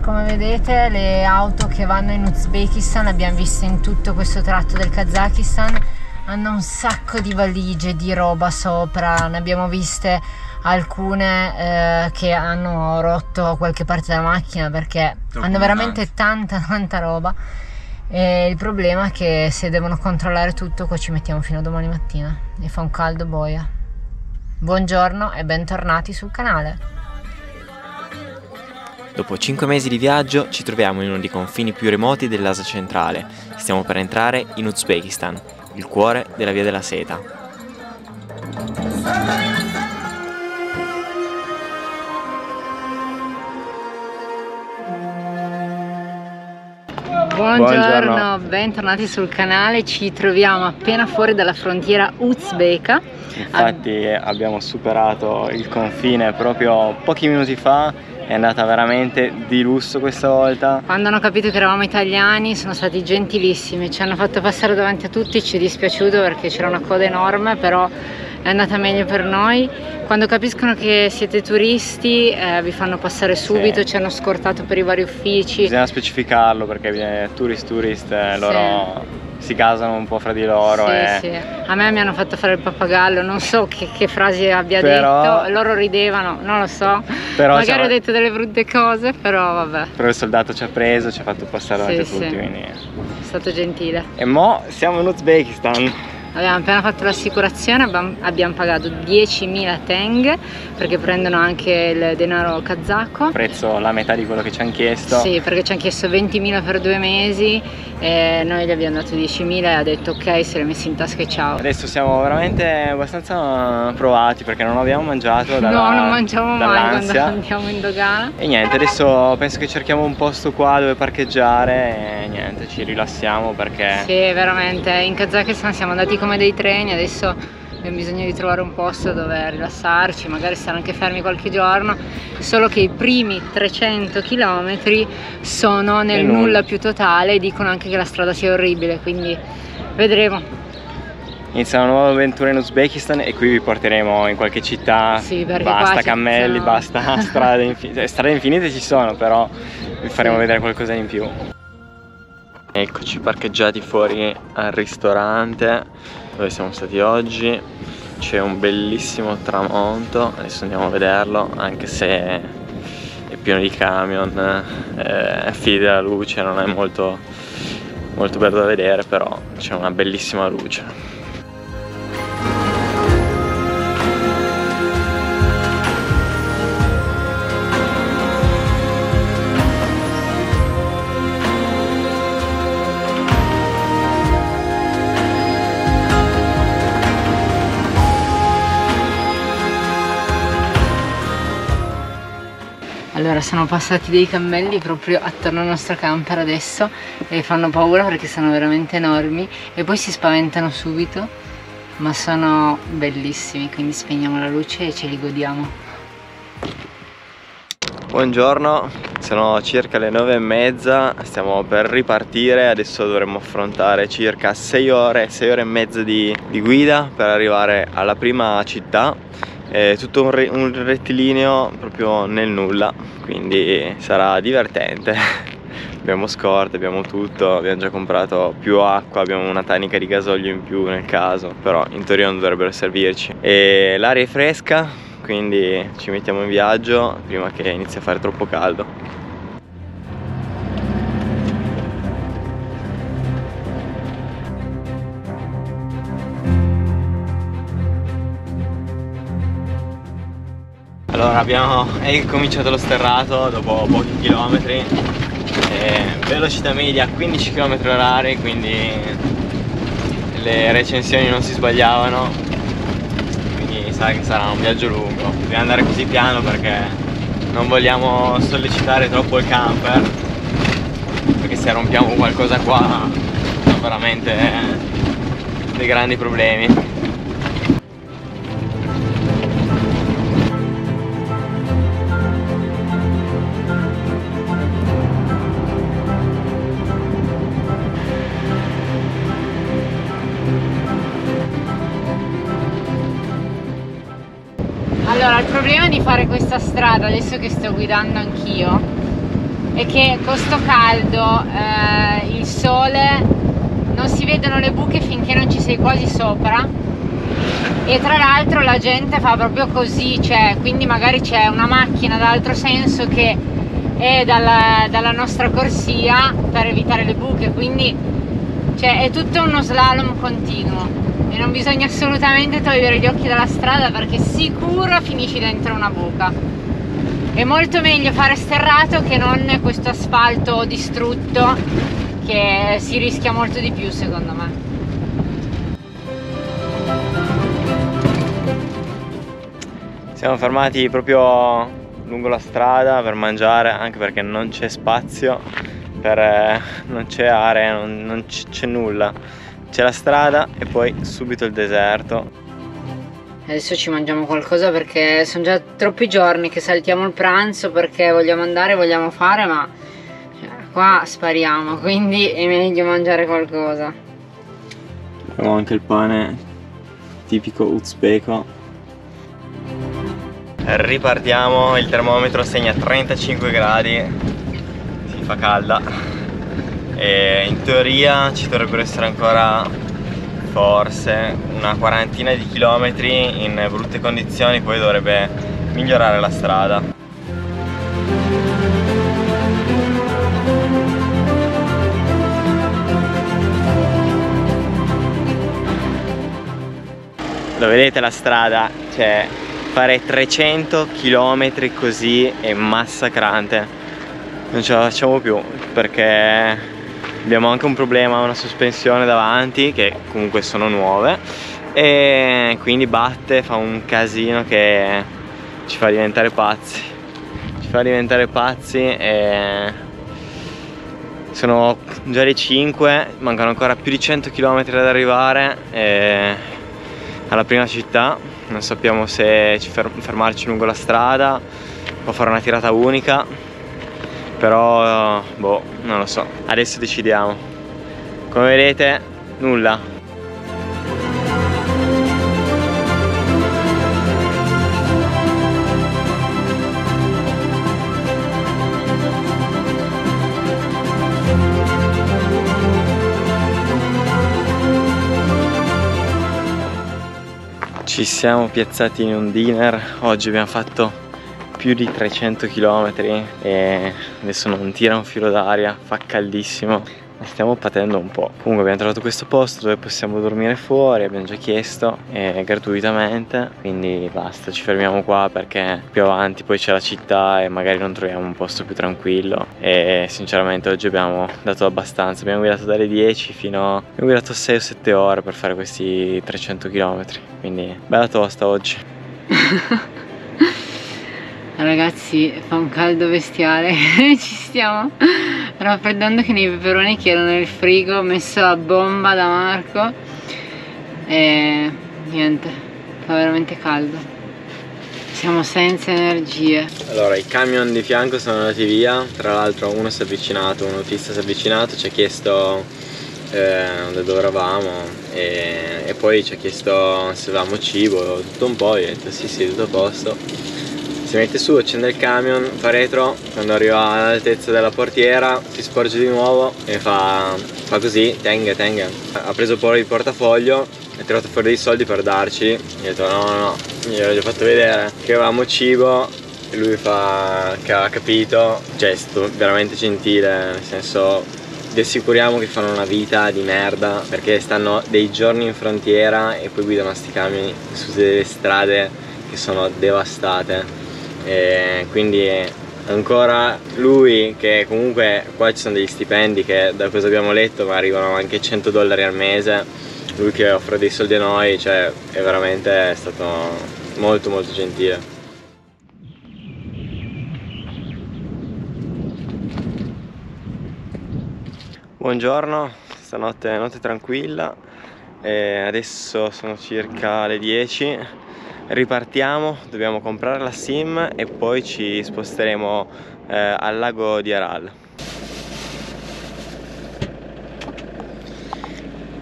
Come vedete, le auto che vanno in Uzbekistan, abbiamo visto in tutto questo tratto del Kazakistan, hanno un sacco di valigie, di roba sopra. Ne abbiamo viste alcune che hanno rotto qualche parte della macchina perché hanno veramente tanta roba, e il problema è che se devono controllare tutto, qua ci mettiamo fino a domani mattina e fa un caldo boia. Buongiorno e bentornati sul canale. Dopo 5 mesi di viaggio ci troviamo in uno dei confini più remoti dell'Asia centrale. Stiamo per entrare in Uzbekistan, il cuore della Via della Seta. Buongiorno, bentornati sul canale. Ci troviamo appena fuori dalla frontiera uzbeka. Infatti abbiamo superato il confine proprio pochi minuti fa. È andata veramente di lusso questa volta. Quando hanno capito che eravamo italiani sono stati gentilissimi, ci hanno fatto passare davanti a tutti. Ci è dispiaciuto perché c'era una coda enorme, però è andata meglio per noi. Quando capiscono che siete turisti vi fanno passare subito, sì. Ci hanno scortato per i vari uffici. Bisogna specificarlo perché tourist, sì. Loro si gasano un po' fra di loro, sì, e... sì. A me mi hanno fatto fare il pappagallo, non so che frasi abbia detto, loro ridevano, non lo so, però magari ho detto delle brutte cose, però vabbè. Però il soldato ci ha preso, ci ha fatto passare davanti, sì, tutti, sì. Quindi è stato gentile. E mo siamo in Uzbekistan. Abbiamo appena fatto l'assicurazione, abbiamo pagato 10.000 teng, perché prendono anche il denaro kazako. Prezzo la metà di quello che ci hanno chiesto. Sì, perché ci hanno chiesto 20.000 per 2 mesi e noi gli abbiamo dato 10.000 e ha detto ok, se l'è messi in tasca e ciao. Adesso siamo veramente abbastanza provati perché non abbiamo mangiato dalla, no, non mangiamo mai quando andiamo in dogana. E niente, adesso penso che cerchiamo un posto qua dove parcheggiare e niente, ci rilassiamo perché... Sì, veramente, in Kazakistan siamo andati come dei treni, adesso abbiamo bisogno di trovare un posto dove rilassarci, magari stare anche fermi qualche giorno, solo che i primi 300 km sono nel nulla più totale e dicono anche che la strada sia orribile, quindi vedremo. Inizia una nuova avventura in Uzbekistan e qui vi porteremo in qualche città, sì, basta cammelli, basta strade, strade infinite ci sono, però vi faremo, sì, vedere qualcosa in più. Eccoci parcheggiati fuori al ristorante dove siamo stati oggi. C'è un bellissimo tramonto, adesso andiamo a vederlo, anche se è pieno di camion, è fili della luce, non è molto bello da vedere, però c'è una bellissima luce. Allora, sono passati dei cammelli proprio attorno al nostro camper adesso e fanno paura perché sono veramente enormi e poi si spaventano subito, ma sono bellissimi, quindi spegniamo la luce e ce li godiamo. Buongiorno, sono circa le 9:30, stiamo per ripartire, adesso dovremmo affrontare circa 6 ore e mezza di guida per arrivare alla prima città. È tutto un rettilineo proprio nel nulla, quindi sarà divertente. Abbiamo scorte, abbiamo tutto, abbiamo già comprato più acqua, abbiamo una tanica di gasolio in più nel caso, però in teoria non dovrebbero servirci. E l'aria è fresca, quindi ci mettiamo in viaggio prima che inizi a fare troppo caldo. Allora abbiamo cominciato lo sterrato dopo pochi chilometri, velocità media 15 km/h, quindi le recensioni non si sbagliavano, quindi sa che sarà un viaggio lungo. Dobbiamo andare così piano perché non vogliamo sollecitare troppo il camper, perché se rompiamo qualcosa qua sono veramente dei grandi problemi. Allora, il problema di fare questa strada, adesso che sto guidando anch'io, è che con sto caldo il sole, non si vedono le buche finché non ci sei quasi sopra, e tra l'altro la gente fa proprio così, cioè, quindi magari c'è una macchina dall'altro senso che è dalla nostra corsia per evitare le buche, quindi cioè, è tutto uno slalom continuo e non bisogna assolutamente togliere gli occhi dalla strada perché sicuro finisci dentro una buca. È molto meglio fare sterrato che non questo asfalto distrutto che si rischia molto di più, secondo me. Siamo fermati proprio lungo la strada per mangiare, anche perché non c'è spazio, non c'è area, non c'è nulla. C'è la strada e poi subito il deserto. Adesso ci mangiamo qualcosa perché sono già troppi giorni che saltiamo il pranzo perché vogliamo andare, vogliamo fare, ma qua spariamo, quindi è meglio mangiare qualcosa. Abbiamo anche il pane tipico uzbeko. Ripartiamo, il termometro segna 35 gradi, si fa calda. E in teoria ci dovrebbero essere ancora forse una quarantina di chilometri in brutte condizioni, poi dovrebbe migliorare la strada. Lo vedete la strada? Cioè, fare 300 km così è massacrante. Non ce la facciamo più perché abbiamo anche un problema, una sospensione davanti, che comunque sono nuove, e quindi batte, fa un casino che ci fa diventare pazzi. Ci fa diventare pazzi e sono già le 5, mancano ancora più di 100 km ad arrivare alla prima città. Non sappiamo se fermarci lungo la strada o fare una tirata unica. Però, boh, non lo so. Adesso decidiamo. Come vedete, nulla. Ci siamo piazzati in un dinner. Oggi abbiamo fatto più di 300 km e adesso non tira un filo d'aria, fa caldissimo, stiamo patendo un po'. Comunque abbiamo trovato questo posto dove possiamo dormire fuori, abbiamo già chiesto, è gratuitamente, quindi basta, ci fermiamo qua perché più avanti poi c'è la città e magari non troviamo un posto più tranquillo. E sinceramente oggi abbiamo dato abbastanza, abbiamo guidato dalle 10 fino a... abbiamo guidato 6 o 7 ore per fare questi 300 km, quindi bella tosta oggi. Ragazzi, fa un caldo bestiale, ci stiamo raffreddando che nei peperoni che erano nel frigo, ho messo la bomba da Marco e niente, fa veramente caldo, siamo senza energie. Allora, i camion di fianco sono andati via, tra l'altro uno si è avvicinato, un autista si è avvicinato, ci ha chiesto da dove eravamo e poi ci ha chiesto se avevamo cibo, tutto un po', io ho detto sì, tutto a posto. Si mette su, accende il camion, fa retro, quando arriva all'altezza della portiera si sporge di nuovo e fa così, tenga. Ha preso poi il portafoglio e ha tirato fuori dei soldi per darci. Io ho detto no, gli ho fatto vedere che avevamo cibo e lui che ha capito, gesto veramente gentile, nel senso vi assicuriamo che fanno una vita di merda perché stanno dei giorni in frontiera e poi guidano sti camion su delle strade che sono devastate. E quindi ancora lui, che comunque qua ci sono degli stipendi che da cosa abbiamo letto ma arrivano anche $100 al mese, lui che offre dei soldi a noi, cioè è veramente stato molto gentile. Buongiorno, stanotte è notte tranquilla e adesso sono circa le 10. Ripartiamo, dobbiamo comprare la SIM e poi ci sposteremo al lago di Aral.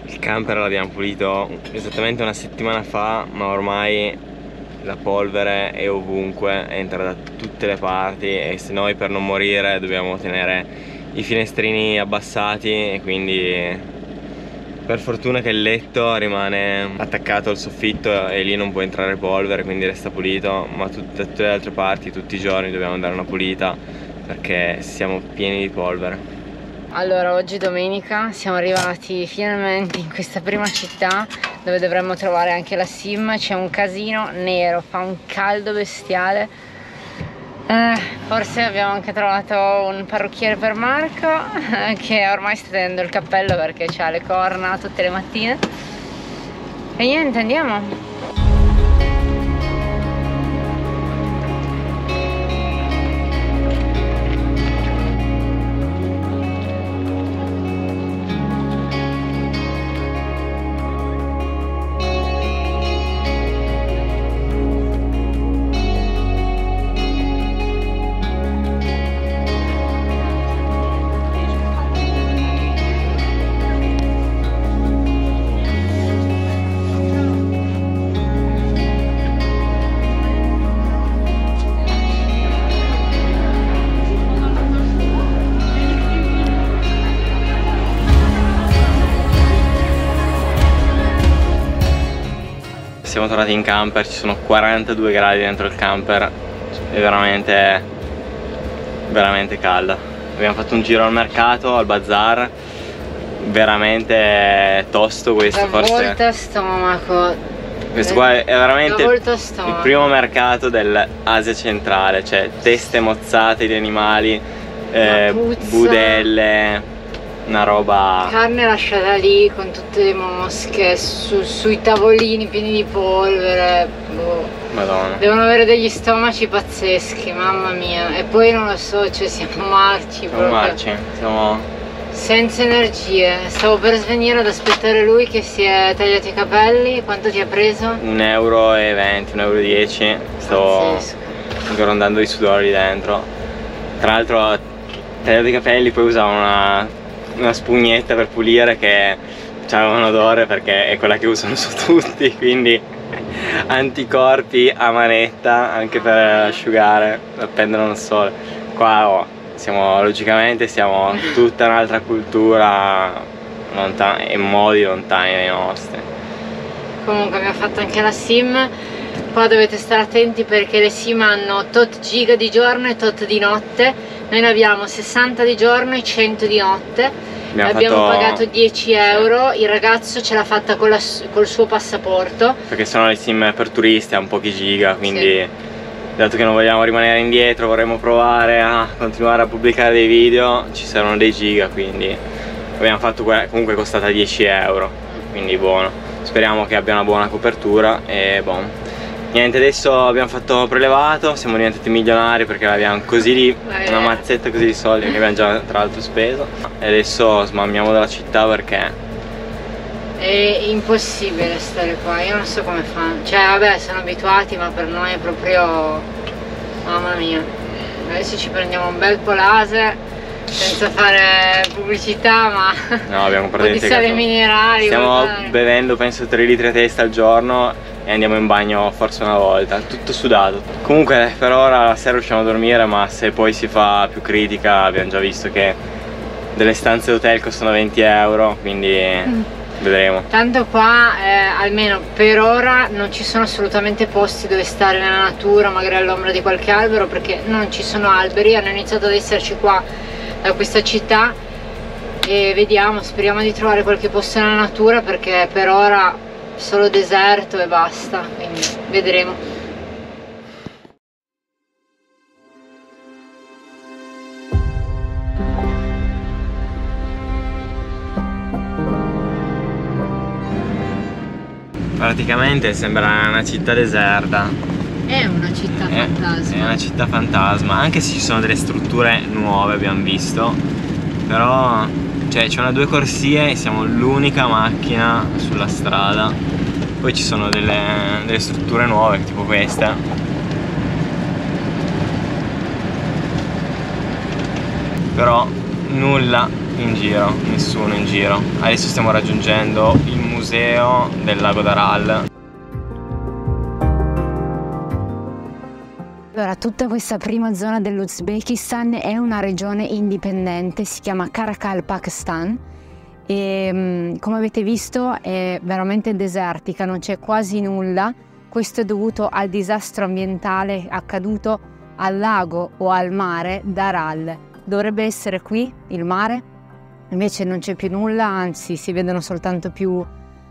Il camper l'abbiamo pulito esattamente una settimana fa, ma ormai la polvere è ovunque, entra da tutte le parti e se noi per non morire dobbiamo tenere i finestrini abbassati, e quindi per fortuna che il letto rimane attaccato al soffitto e lì non può entrare polvere, quindi resta pulito, ma tutte le altre parti tutti i giorni dobbiamo dare una pulita perché siamo pieni di polvere. Allora, oggi domenica siamo arrivati finalmente in questa prima città dove dovremmo trovare anche la SIM. C'è un casino nero, fa un caldo bestiale. Forse abbiamo anche trovato un parrucchiere per Marco che ormai sta tenendo il cappello perché ha le corna tutte le mattine. E niente, andiamo! Siamo tornati in camper, ci sono 42 gradi dentro il camper, è veramente calda. Abbiamo fatto un giro al mercato, al bazar, veramente tosto questo, da forse. Molto stomaco. Questo qua è veramente il primo mercato dell'Asia centrale, cioè teste mozzate di animali, budelle. Una roba... carne lasciata lì con tutte le mosche, sui tavolini pieni di polvere, boh. Madonna. Devono avere degli stomaci pazzeschi, mamma mia. E poi non lo so, cioè siamo marci proprio. Senza energie. Stavo per svenire ad aspettare lui che si è tagliato i capelli. Quanto ti ha preso? 1,20 €, 1,10 €. Stavo grondando di sudore lì dentro. Tra l'altro ho tagliato i capelli, poi usavo una spugnetta per pulire che aveva un odore perché è quella che usano su tutti, quindi anticorpi a manetta anche per asciugare, per prenderlo al sole. Qua logicamente siamo tutta un'altra cultura e modi lontani dai nostri. Comunque abbiamo fatto anche la SIM. Qua dovete stare attenti perché le SIM hanno tot giga di giorno e tot di notte. Noi ne abbiamo 60 di giorno e 100 di notte. Abbiamo pagato 10 €. Il ragazzo ce l'ha fatta con col suo passaporto, perché sennò le SIM per turisti hanno pochi giga, quindi dato che non vogliamo rimanere indietro, vorremmo provare a continuare a pubblicare dei video, ci saranno dei giga, quindi abbiamo fatto comunque è costata 10 €, quindi buono. Speriamo che abbia una buona copertura e buono. Niente, adesso abbiamo fatto prelevato, siamo diventati milionari perché abbiamo così lì, una mazzetta così di soldi che abbiamo già tra l'altro speso. E adesso smammiamo dalla città perché è impossibile stare qua, io non so come fanno. Cioè vabbè, sono abituati, ma per noi è proprio... mamma mia. Adesso ci prendiamo un bel polase. Senza fare pubblicità, ma no, abbiamo praticamente di sale minerali. Stiamo bevendo penso 3 litri a testa al giorno e andiamo in bagno forse una volta, tutto sudato. Comunque per ora la sera riusciamo a dormire, ma se poi si fa più critica abbiamo già visto che delle stanze hotel costano 20 €, quindi vedremo. Tanto qua almeno per ora non ci sono assolutamente posti dove stare nella natura, magari all'ombra di qualche albero, perché non ci sono alberi, hanno iniziato ad esserci qua da questa città, e vediamo, speriamo di trovare qualche posto nella natura perché per ora solo deserto e basta, quindi vedremo. Praticamente sembra una città deserta. È una città fantasma. È una città fantasma, anche se ci sono delle strutture nuove, abbiamo visto. Però cioè c'è una 2 corsie e siamo l'unica macchina sulla strada. Poi ci sono delle strutture nuove, tipo questa. Però nulla in giro, nessuno in giro. Adesso stiamo raggiungendo il museo del lago d'Aral. Allora, tutta questa prima zona dell'Uzbekistan è una regione indipendente, si chiama Karakalpakstan e, come avete visto, è veramente desertica, non c'è quasi nulla. Questo è dovuto al disastro ambientale accaduto al lago o al mare d'Aral. Dovrebbe essere qui il mare, invece non c'è più nulla, anzi si vedono soltanto più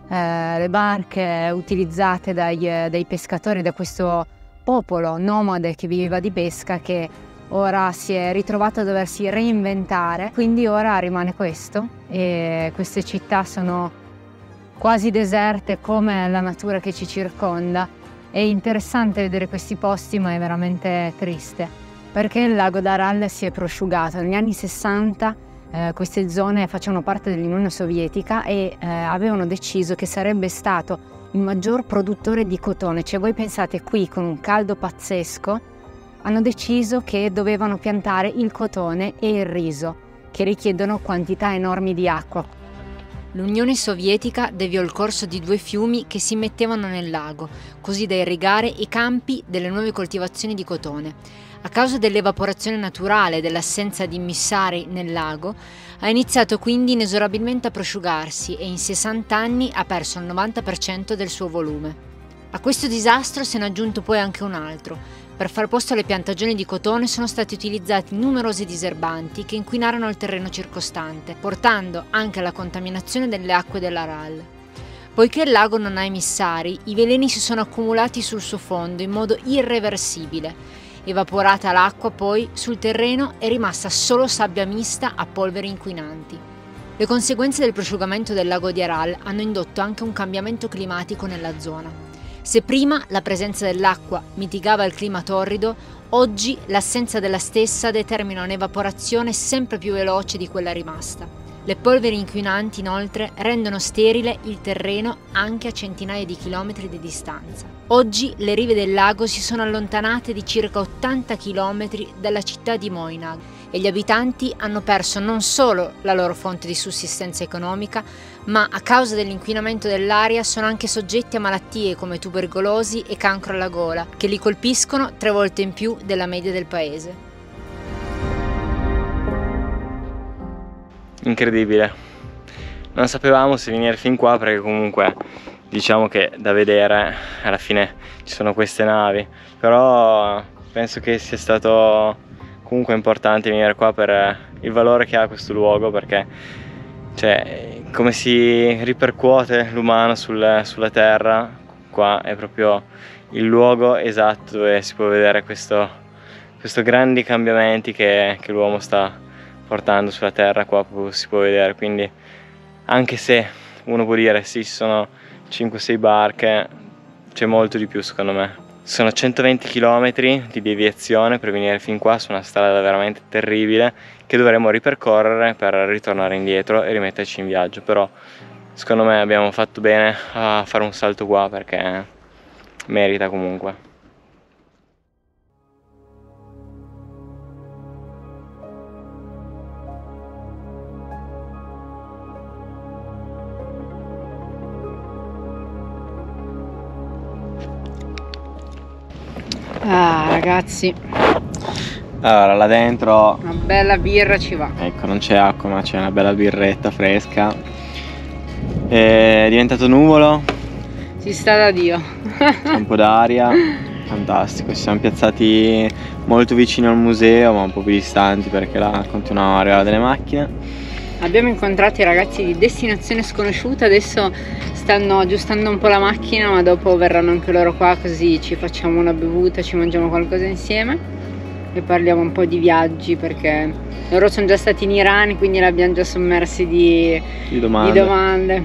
le barche utilizzate dai pescatori, da questo popolo nomade che viveva di pesca, che ora si è ritrovato a doversi reinventare. Quindi ora rimane questo e queste città sono quasi deserte come la natura che ci circonda. È interessante vedere questi posti, ma è veramente triste perché il lago d'Aral si è prosciugato. Negli anni 60 queste zone facevano parte dell'Unione Sovietica e avevano deciso che sarebbe stato il maggior produttore di cotone. Cioè, voi pensate, qui con un caldo pazzesco hanno deciso che dovevano piantare il cotone e il riso, che richiedono quantità enormi di acqua. L'Unione Sovietica deviò il corso di due fiumi che si mettevano nel lago, così da irrigare i campi delle nuove coltivazioni di cotone. A causa dell'evaporazione naturale e dell'assenza di immisari nel lago, ha iniziato quindi inesorabilmente a prosciugarsi e in 60 anni ha perso il 90% del suo volume. A questo disastro se n'è aggiunto poi anche un altro. Per far posto alle piantagioni di cotone sono stati utilizzati numerosi diserbanti che inquinarono il terreno circostante, portando anche alla contaminazione delle acque dell'Aral. Poiché il lago non ha emissari, i veleni si sono accumulati sul suo fondo in modo irreversibile. Evaporata l'acqua poi sul terreno è rimasta solo sabbia mista a polveri inquinanti. Le conseguenze del prosciugamento del lago di Aral hanno indotto anche un cambiamento climatico nella zona. Se prima la presenza dell'acqua mitigava il clima torrido, oggi l'assenza della stessa determina un'evaporazione sempre più veloce di quella rimasta. Le polveri inquinanti, inoltre, rendono sterile il terreno anche a centinaia di chilometri di distanza. Oggi le rive del lago si sono allontanate di circa 80 chilometri dalla città di Moinag e gli abitanti hanno perso non solo la loro fonte di sussistenza economica, ma a causa dell'inquinamento dell'aria sono anche soggetti a malattie come tubercolosi e cancro alla gola, che li colpiscono 3 volte in più della media del paese. Incredibile, non sapevamo se venire fin qua, perché comunque diciamo che da vedere alla fine ci sono queste navi, però penso che sia stato comunque importante venire qua per il valore che ha questo luogo, perché cioè, come si ripercuote l'umano sulla terra, qua è proprio il luogo esatto dove si può vedere questo grandi cambiamenti che l'uomo sta portando sulla terra. Qua si può vedere, quindi anche se uno può dire sì, sono 5-6 barche, c'è molto di più secondo me. Sono 120 km di deviazione per venire fin qua su una strada veramente terribile che dovremo ripercorrere per ritornare indietro e rimetterci in viaggio, però secondo me abbiamo fatto bene a fare un salto qua, perché merita comunque. Ah ragazzi, allora là dentro una bella birra ci va. Ecco, non c'è acqua ma c'è una bella birretta fresca. È diventato nuvolo, si sta da Dio. C'è un po' d'aria, fantastico. Ci siamo piazzati molto vicino al museo ma un po' più distanti perché là continuavano a arrivare delle macchine. Abbiamo incontrato i ragazzi di Destinazione Sconosciuta, adesso stanno aggiustando un po' la macchina, ma dopo verranno anche loro qua, così ci facciamo una bevuta, ci mangiamo qualcosa insieme e parliamo un po' di viaggi, perché loro sono già stati in Iran, quindi l'abbiamo già sommersi di domande.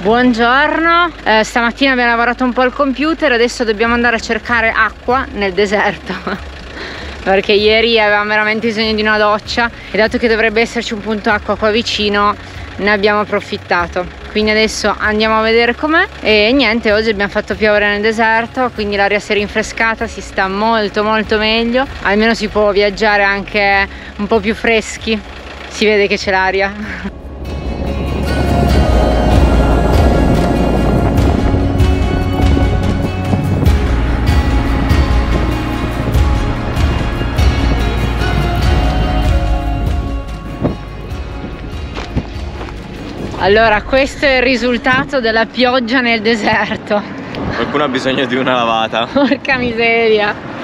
Buongiorno, stamattina abbiamo lavorato un po' al computer, adesso dobbiamo andare a cercare acqua nel deserto perché ieri avevamo veramente bisogno di una doccia e dato che dovrebbe esserci un punto acqua qua vicino ne abbiamo approfittato. Quindi adesso andiamo a vedere com'è e niente, oggi abbiamo fatto piovere nel deserto, quindi l'aria si è rinfrescata, si sta molto meglio, almeno si può viaggiare anche un po' più freschi, si vede che c'è l'aria. Allora, questo è il risultato della pioggia nel deserto. Qualcuno ha bisogno di una lavata. Porca miseria.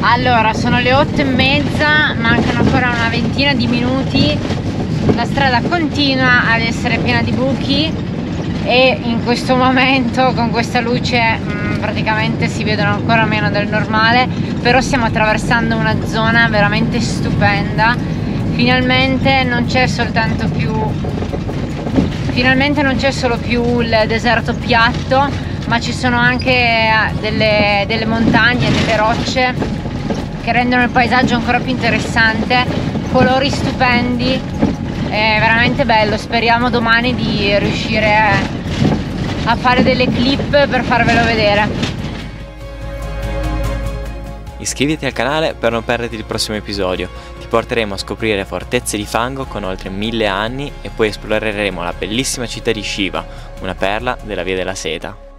Allora, sono le 8:30, mancano ancora una ventina di minuti. La strada continua ad essere piena di buchi e in questo momento con questa luce praticamente si vedono ancora meno del normale, però stiamo attraversando una zona veramente stupenda. Finalmente non c'è solo più il deserto piatto, ma ci sono anche delle montagne, delle rocce che rendono il paesaggio ancora più interessante, colori stupendi. È veramente bello, speriamo domani di riuscire a fare delle clip per farvelo vedere. Iscriviti al canale per non perderti il prossimo episodio. Ti porteremo a scoprire fortezze di fango con oltre 1000 anni e poi esploreremo la bellissima città di Shiva, una perla della Via della Seta.